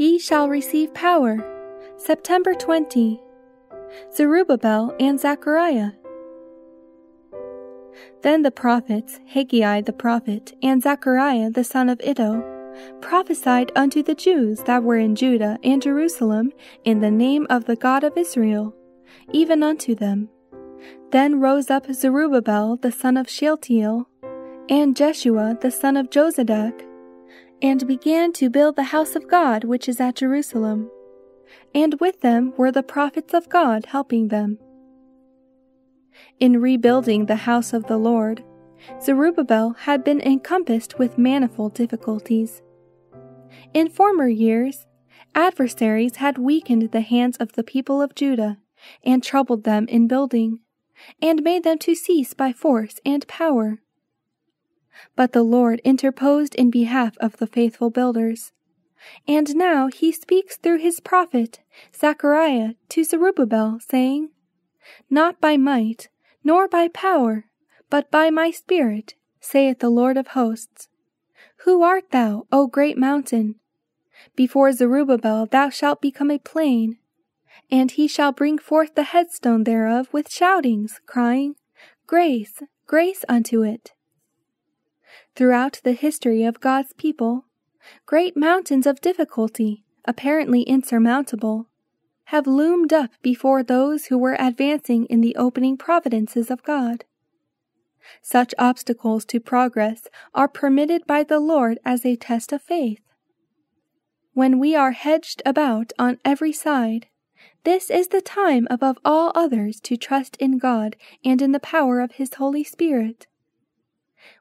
Ye shall receive power. September 20. Zerubbabel and Zechariah. Then the prophets, Haggai the prophet, and Zechariah the son of Iddo, prophesied unto the Jews that were in Judah and Jerusalem in the name of the God of Israel, even unto them. Then rose up Zerubbabel the son of Shealtiel, and Jeshua the son of Jozadak, and began to build the house of God which is at Jerusalem. And with them were the prophets of God helping them. In rebuilding the house of the Lord, Zerubbabel had been encompassed with manifold difficulties. In former years, adversaries had weakened the hands of the people of Judah, and troubled them in building, and made them to cease by force and power. But the Lord interposed in behalf of the faithful builders, and now he speaks through his prophet, Zechariah, to Zerubbabel, saying, Not by might, nor by power, but by my Spirit, saith the Lord of hosts. Who art thou, O great mountain? Before Zerubbabel thou shalt become a plain, and he shall bring forth the headstone thereof with shoutings, crying, Grace, grace unto it. Throughout the history of God's people, great mountains of difficulty, apparently insurmountable, have loomed up before those who were advancing in the opening providences of God. Such obstacles to progress are permitted by the Lord as a test of faith. When we are hedged about on every side, this is the time above all others to trust in God and in the power of His Holy Spirit.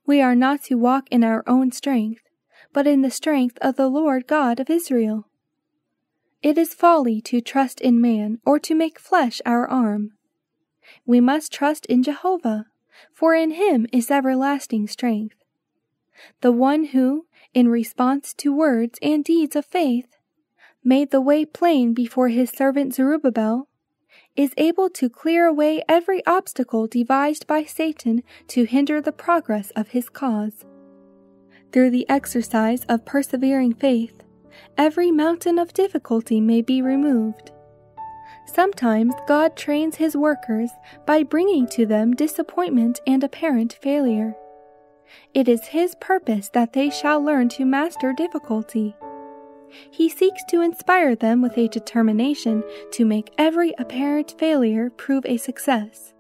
We are not to walk in our own strength, but in the strength of the Lord God of Israel. It is folly to trust in man or to make flesh our arm. We must trust in Jehovah, for in Him is everlasting strength. The one who, in response to words and deeds of faith, made the way plain before his servant Zerubbabel, is able to clear away every obstacle devised by Satan to hinder the progress of his cause. Through the exercise of persevering faith, every mountain of difficulty may be removed. Sometimes God trains His workers by bringing to them disappointment and apparent failure. It is His purpose that they shall learn to master difficulty. He seeks to inspire them with a determination to make every apparent failure prove a success.